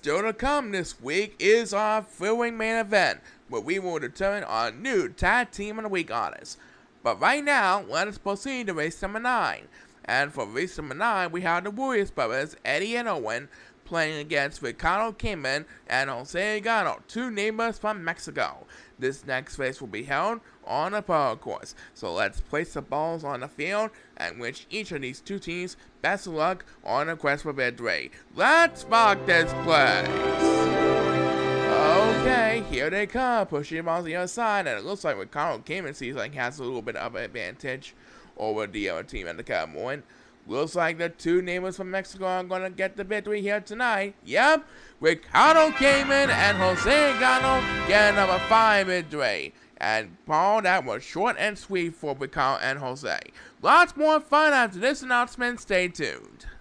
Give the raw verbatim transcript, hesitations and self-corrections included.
Still to come this week is our filming main event, where we will determine our new tag team of the week artists. But right now, let us proceed to race number nine. And for race number nine, we have the Warriors brothers, Eddie and Owen, playing against Ricardo Kayman and Jose Idgano, two neighbors from Mexico. This next race will be held on the Pearl Course. So let's place the balls on the field and wish each of these two teams best of luck on the quest for victory. Let's rock this place! Okay, here they come, pushing him on the other side, and it looks like Ricardo Kayman sees like has a little bit of an advantage over the other team at the current moment. Looks like the two neighbors from Mexico are going to get the victory here tonight. Yep, Ricardo Kayman and Jose Idgano get number five victory. And Paul, that was short and sweet for Ricardo and Jose. Lots more fun after this announcement. Stay tuned.